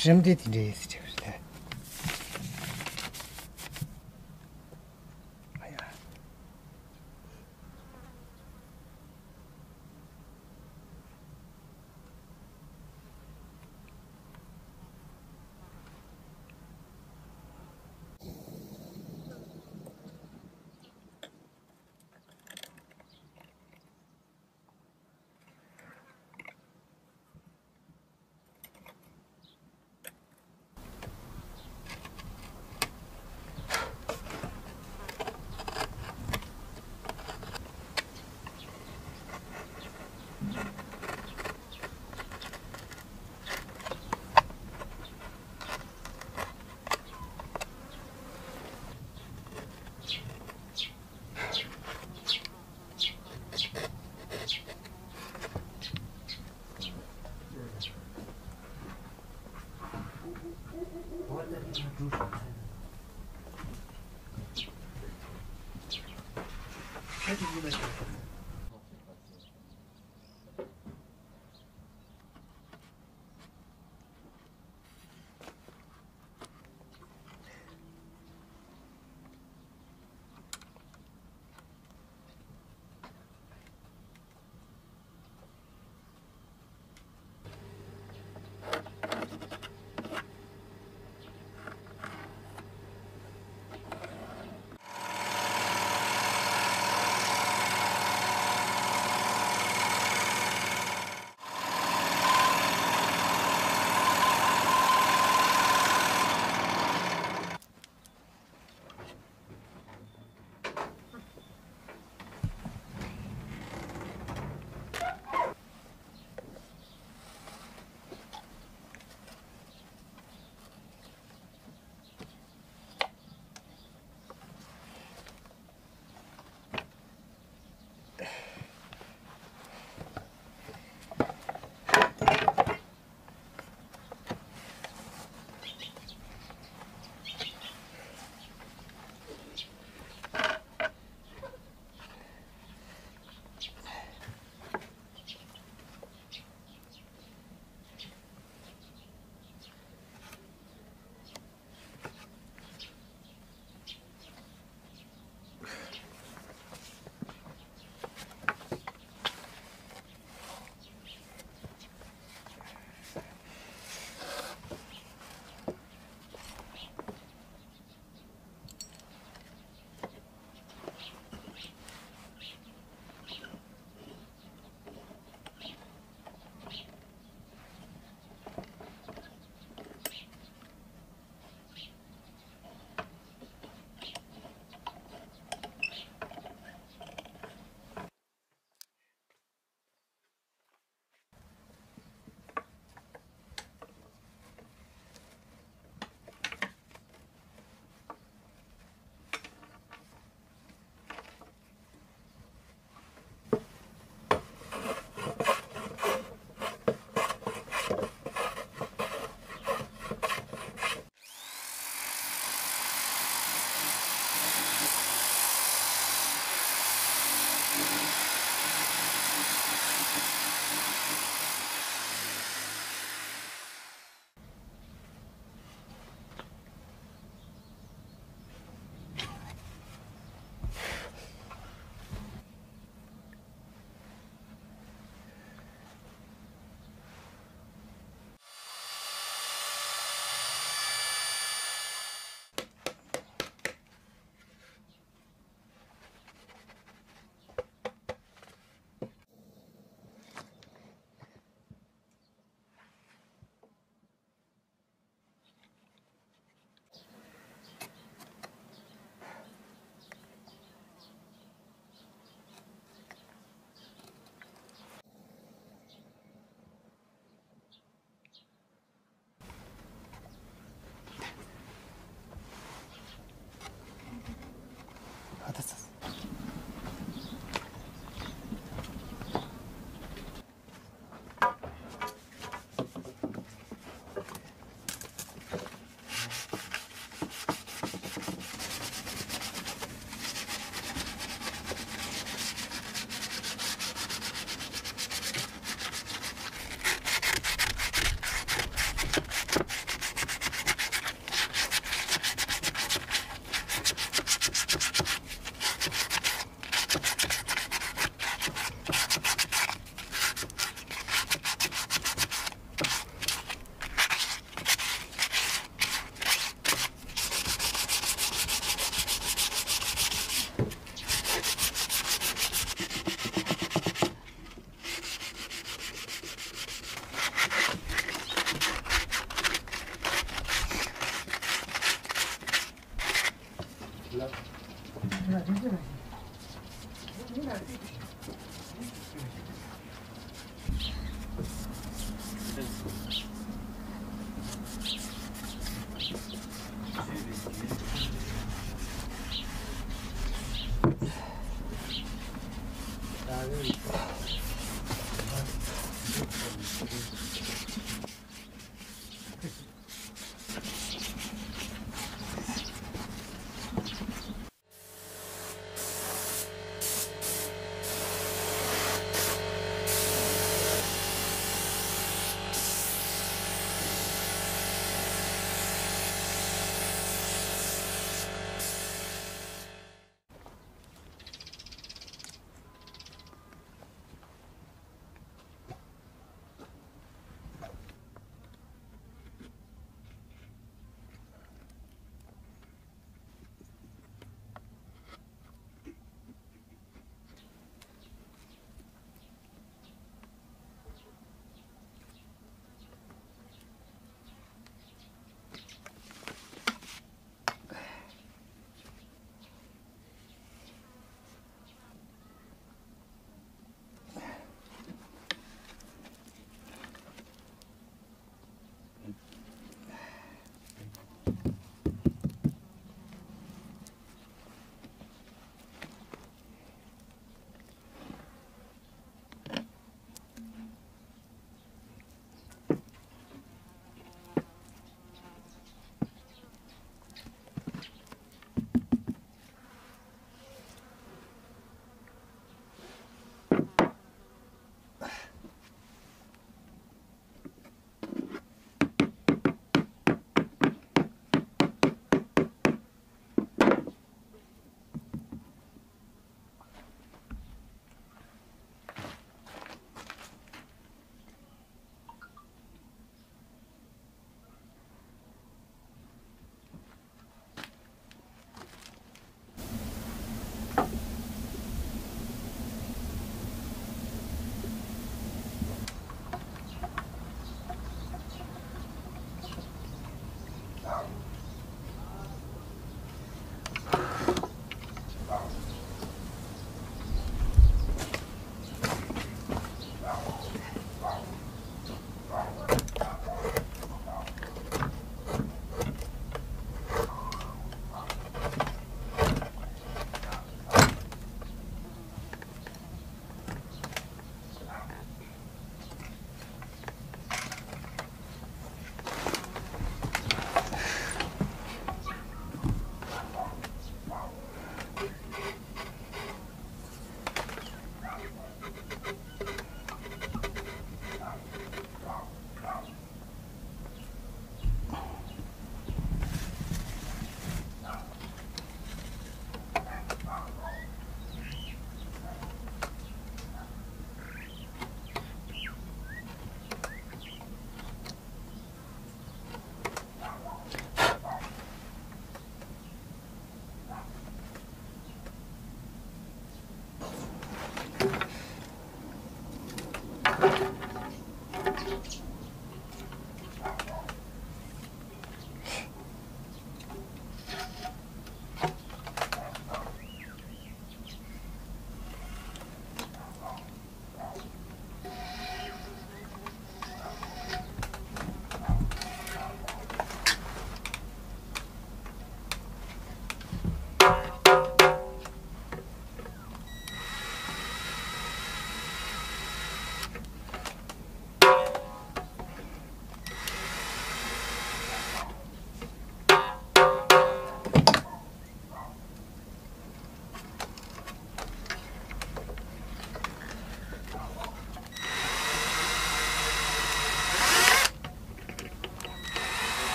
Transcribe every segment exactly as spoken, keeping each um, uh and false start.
Şimdi dinleyeceğiz.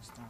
está.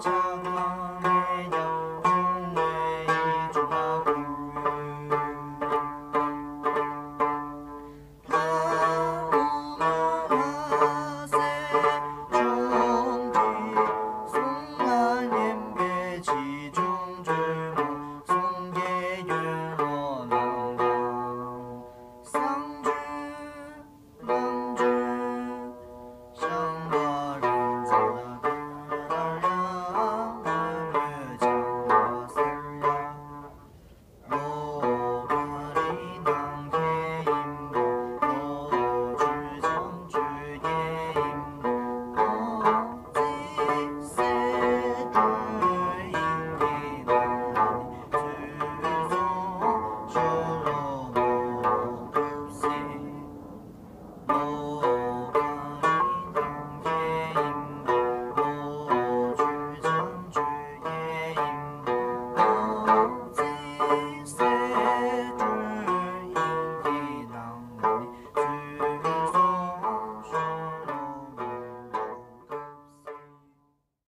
Come on.